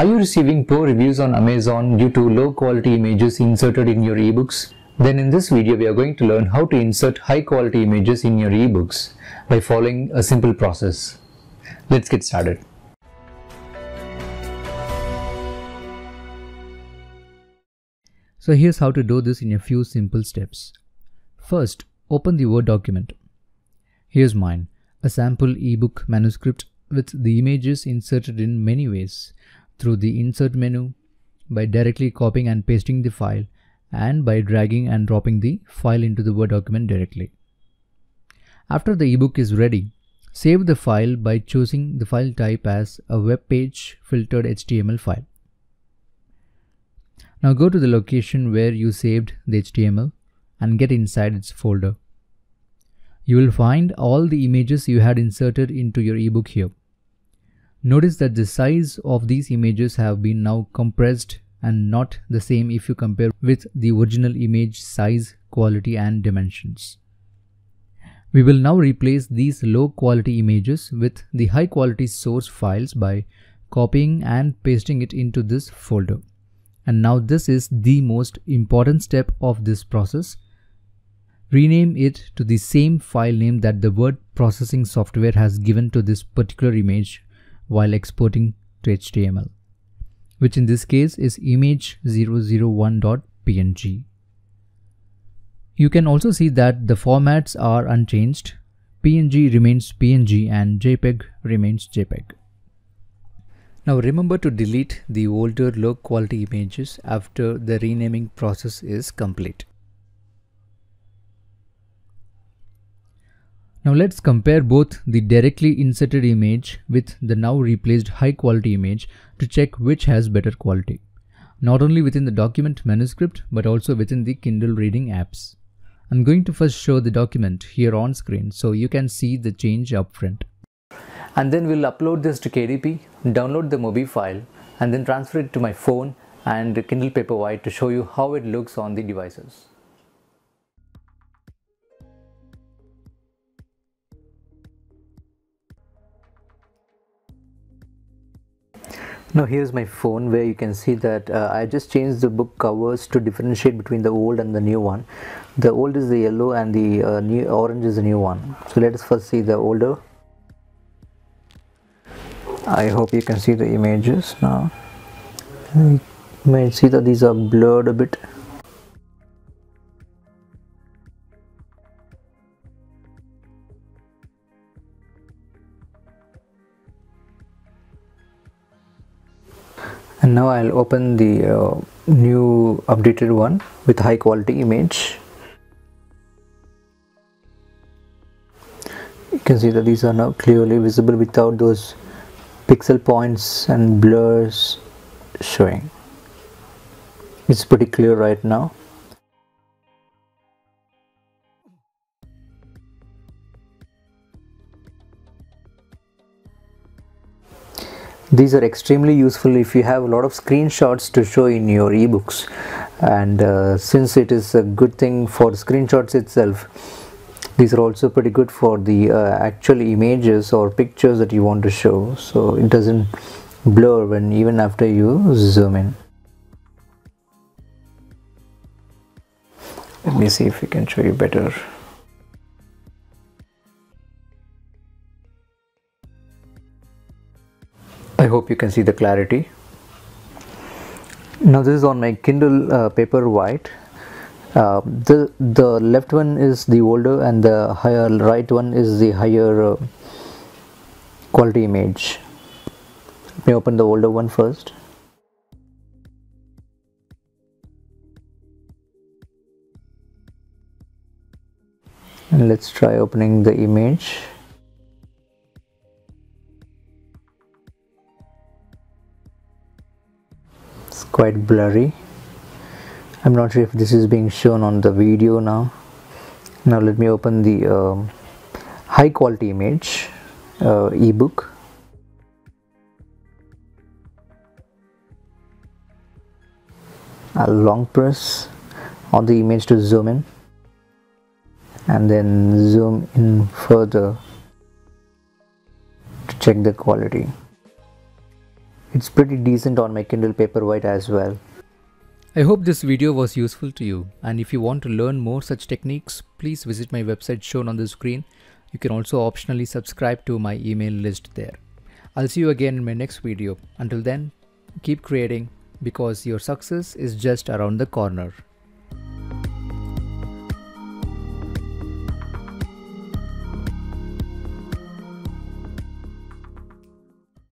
Are you receiving poor reviews on Amazon due to low quality images inserted in your ebooks? Then in this video we are going to learn how to insert high quality images in your ebooks by following a simple process. Let's get started. So here's how to do this in a few simple steps. First, open the Word document. Here's mine, a sample ebook manuscript with the images inserted in many ways, through the insert menu, by directly copying and pasting the file, and by dragging and dropping the file into the Word document directly. After the ebook is ready, save the file by choosing the file type as a web page filtered HTML file. Now go to the location where you saved the HTML and get inside its folder. You will find all the images you had inserted into your ebook here. Notice that the size of these images have been now compressed and not the same if you compare with the original image size, quality and dimensions. We will now replace these low quality images with the high quality source files by copying and pasting it into this folder. And now this is the most important step of this process. Rename it to the same file name that the word processing software has given to this particular image while exporting to HTML, which in this case is image001.png. You can also see that the formats are unchanged. PNG remains PNG and JPEG remains JPEG. Now remember to delete the older low quality images after the renaming process is complete. Now let's compare both the directly inserted image with the now replaced high quality image to check which has better quality, not only within the document manuscript but also within the Kindle reading apps. I'm going to first show the document here on screen so you can see the change up front. And then we'll upload this to KDP, download the Mobi file and then transfer it to my phone and Kindle Paperwhite to show you how it looks on the devices. Now here's my phone where you can see that I just changed the book covers to differentiate between the old and the new one. The old is the yellow and the new orange is the new one. So let us first see the older. I hope you can see the images now. You may see that these are blurred a bit. And now I'll open the new updated one with high quality image. You can see that these are now clearly visible without those pixel points and blurs showing. It's pretty clear right now. These are extremely useful if you have a lot of screenshots to show in your ebooks, and since it is a good thing for screenshots itself, these are also pretty good for the actual images or pictures that you want to show, so it doesn't blur when even after you zoom in. Let me see if we can show you better. I hope you can see the clarity. Now this is on my Kindle Paperwhite. The left one is the older and the higher right one is the higher quality image. Let me open the older one first. And let's try opening the image. It's quite blurry. I'm not sure if this is being shown on the video now. Now let me open the high quality image ebook. I'll long press on the image to zoom in and then zoom in further to check the quality. It's pretty decent on my Kindle Paperwhite as well. I hope this video was useful to you, and if you want to learn more such techniques, please visit my website shown on the screen. You can also optionally subscribe to my email list there. I'll see you again in my next video. Until then, keep creating, because your success is just around the corner.